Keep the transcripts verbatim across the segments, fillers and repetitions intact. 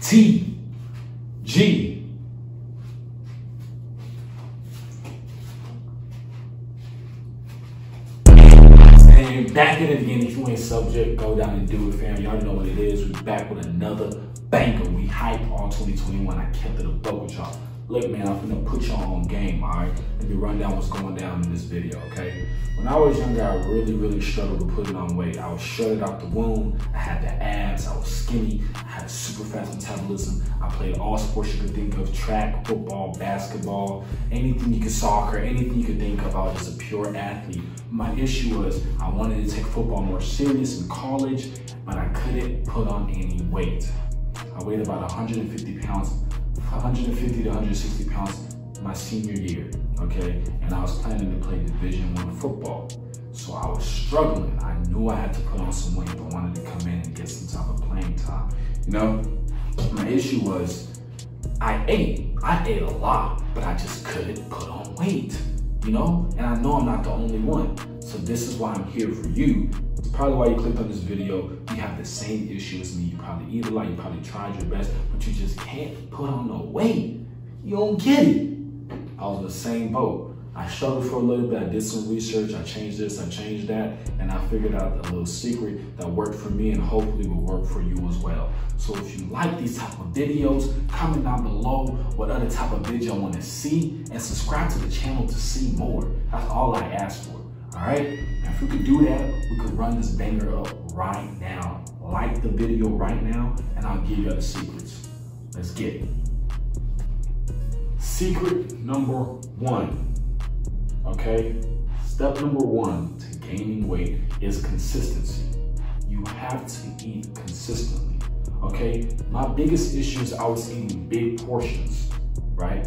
T, G, and back at it again. If you ain't subject, go down and do it, fam. Y'all know what it is. We back with another banger. We hype on twenty twenty-one. I kept it a buck with y'all. Look, man, I'm finna put y'all on game, all right? Let me run down what's going down in this video, okay? When I was younger, I really, really struggled with putting on weight. I was shredded out the womb. I had the abs. I was skinny. I had a super fast metabolism. I played all sports you could think of, track, football, basketball, anything you could soccer, anything you could think of. I was just a pure athlete. My issue was I wanted to take football more serious in college, but I couldn't put on any weight. I weighed about one hundred fifty pounds. one hundred fifty to one hundred sixty pounds my senior year, okay? And I was planning to play Division One football. So I was struggling. I knew I had to put on some weight, but wanted to come in and get some type of playing time. You know, my issue was I ate. I ate a lot, but I just couldn't put on weight, you know? And I know I'm not the only one. So this is why I'm here for you. It's probably why you clicked on this video. You have the same issue as me. You probably eat a lot, you probably tried your best, but you just can't put on no weight. You don't get it. I was in the same boat. I struggled for a little bit. I did some research. I changed this, I changed that, and I figured out a little secret that worked for me and hopefully will work for you as well. So if you like these type of videos, comment down below what other type of video you want to see, and subscribe to the channel to see more. That's all I ask for. All right, now if we could do that, we could run this banger up right now. Like the video right now, and I'll give you the secrets. Let's get it. Secret number one, okay? Step number one to gaining weight is consistency. You have to eat consistently, okay? My biggest issue is I was eating big portions, right?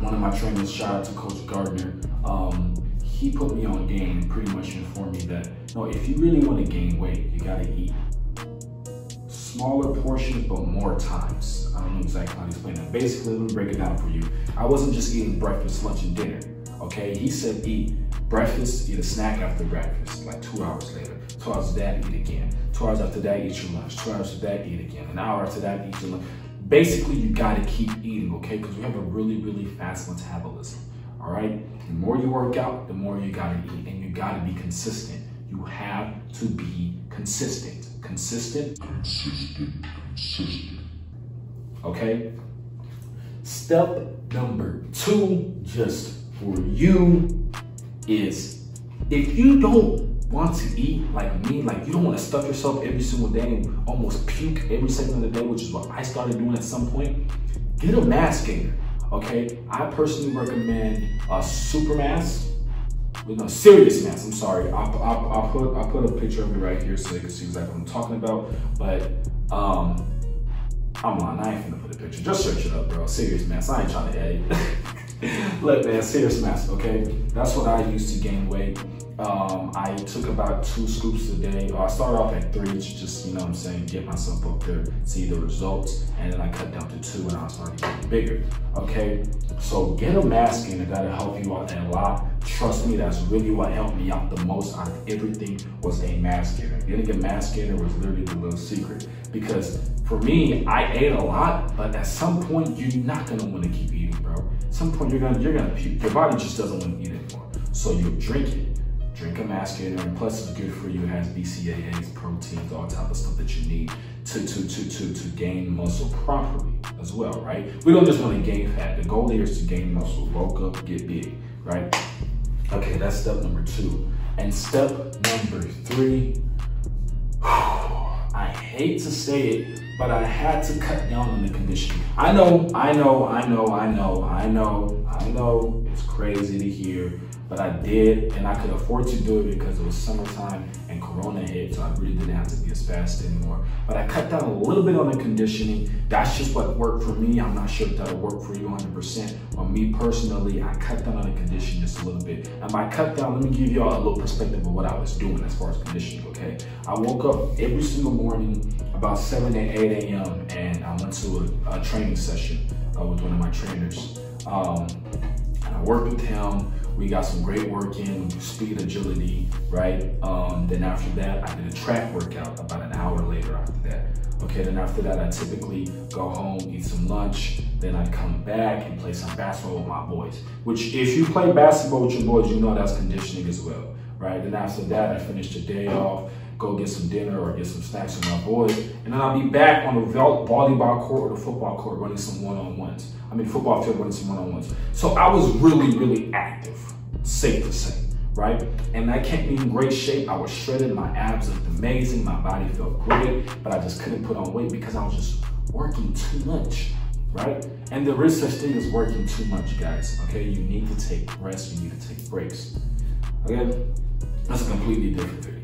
One of my trainers, shout out to Coach Gardner, um, he put me on game and pretty much informed me that, no, if you really want to gain weight, you gotta eat smaller portions, but more times. I don't know exactly how to explain that. Basically, let me break it down for you. I wasn't just eating breakfast, lunch, and dinner, okay? He said eat breakfast, eat a snack after breakfast, like two hours later. Two hours after that, eat again. Two hours after that, eat your lunch. Two hours after that, eat again. An hour after that, eat your lunch. Basically, you gotta keep eating, okay? Because we have a really, really fast metabolism. All right, the more you work out, the more you gotta eat, and you gotta be consistent. You have to be consistent. Consistent, consistent, consistent. Okay? Step number two, just for you, is if you don't want to eat like me, like you don't want to stuff yourself every single day and almost puke every second of the day, which is what I started doing at some point, get a mass gainer. Okay, I personally recommend a super mass, no, serious mass, I'm sorry. I'll, I'll, I'll, put, I'll put a picture of me right here so you can see exactly what I'm talking about, but um, I'm lying, I ain't gonna put a picture. Just search it up, bro, serious mass. I ain't trying to edit. Look, man, serious mass, okay? That's what I used to gain weight. Um, I took about two scoops a day. I started off at three to just, you know what I'm saying, get myself up there, see the results, and then I cut down to two and I started getting bigger, okay? So get a mass gainer, that'll help you out a lot. Trust me, that's really what helped me out the most out of everything was a mass gainer. Getting a mass gainer was literally the little secret, because for me, I ate a lot, but at some point, you're not gonna wanna keep eating, bro. At some point, you're gonna, you're gonna puke. Your body just doesn't wanna eat anymore, so you drink it. Drink a mass gainer, and plus it's good for you. It has B C A As, proteins, all type of stuff that you need to, to, to, to, to gain muscle properly as well, right? We don't just want to gain fat. The goal here is to gain muscle, bulk up, get big, right? Okay, that's step number two. And step number three, I hate to say it, but I had to cut down on the conditioning. I know, I know, I know, I know, I know, I know, it's crazy to hear. But I did, and I could afford to do it because it was summertime and Corona hit, so I really didn't have to be as fast anymore. But I cut down a little bit on the conditioning. That's just what worked for me. I'm not sure if that'll work for you one hundred percent. On me personally, I cut down on the conditioning just a little bit. And by cut down, let me give y'all a little perspective of what I was doing as far as conditioning, okay? I woke up every single morning about seven and eight A M and I went to a, a training session uh, with one of my trainers. Um, and I worked with him. We got some great work in, speed, agility, right? Um, then after that, I did a track workout about an hour later after that. Okay, then after that, I typically go home, eat some lunch, then I come back and play some basketball with my boys, which if you play basketball with your boys, you know that's conditioning as well, right? Then after that, I finish the day off, go get some dinner or get some snacks with my boys, and then I'll be back on the volleyball court or the football court running some one-on-ones. I mean, football field running some one-on-ones. So I was really, really active, safe to say, right? And I kept me in great shape. I was shredded, my abs looked amazing, my body felt great, but I just couldn't put on weight because I was just working too much, right? And there is such thing as working too much, guys, okay? You need to take rest, you need to take breaks, okay? That's a completely different video.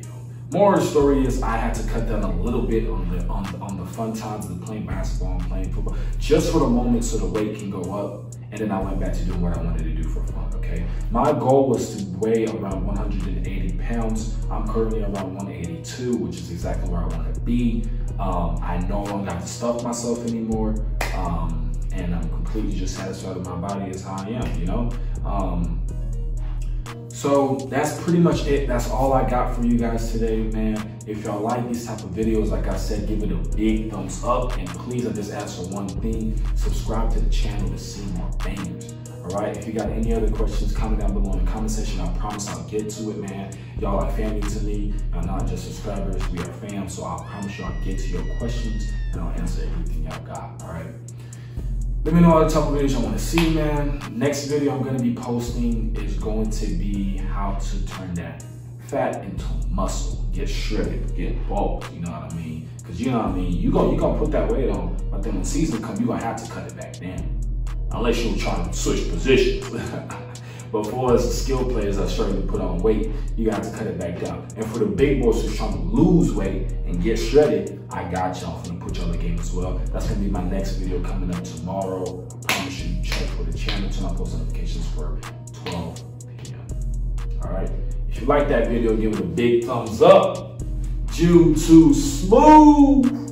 Moral of the story is I had to cut down a little bit on the on, on the fun times of playing basketball and playing football, just for the moment so the weight can go up, and then I went back to doing what I wanted to do for fun, okay? My goal was to weigh around one hundred eighty pounds. I'm currently around one eighty-two, which is exactly where I want to be. Um, I no longer have to stuff myself anymore, um, and I'm completely just satisfied with my body as how I am, you know? Um, So that's pretty much it. That's all I got for you guys today, man. If y'all like these type of videos, like I said, give it a big thumbs up. And please, I just ask for one thing. Subscribe to the channel to see more bangers. All right? If you got any other questions, comment down below in the comment section. I promise I'll get to it, man. Y'all are family to me. Y'all not just subscribers. We are fam. So I promise y'all get to your questions and I'll answer everything y'all got. All right? Let me know what type of videos you want to see, man. Next video I'm going to be posting is going to be how to turn that fat into muscle. Get shredded, get bulk, you know what I mean? Because you know what I mean? You're going to put that weight on, but then when season comes, you're going to have to cut it back down. Unless you're trying to switch positions. But for us skilled players that struggle to put on weight, you got to cut it back down. And for the big boys who's trying to lose weight and get shredded, I got y'all. I'm gonna put y'all in the game as well. That's gonna be my next video coming up tomorrow. I promise you, check for the channel, turn on post notifications for twelve P M All right. If you like that video, give it a big thumbs up. Ju two Smooth.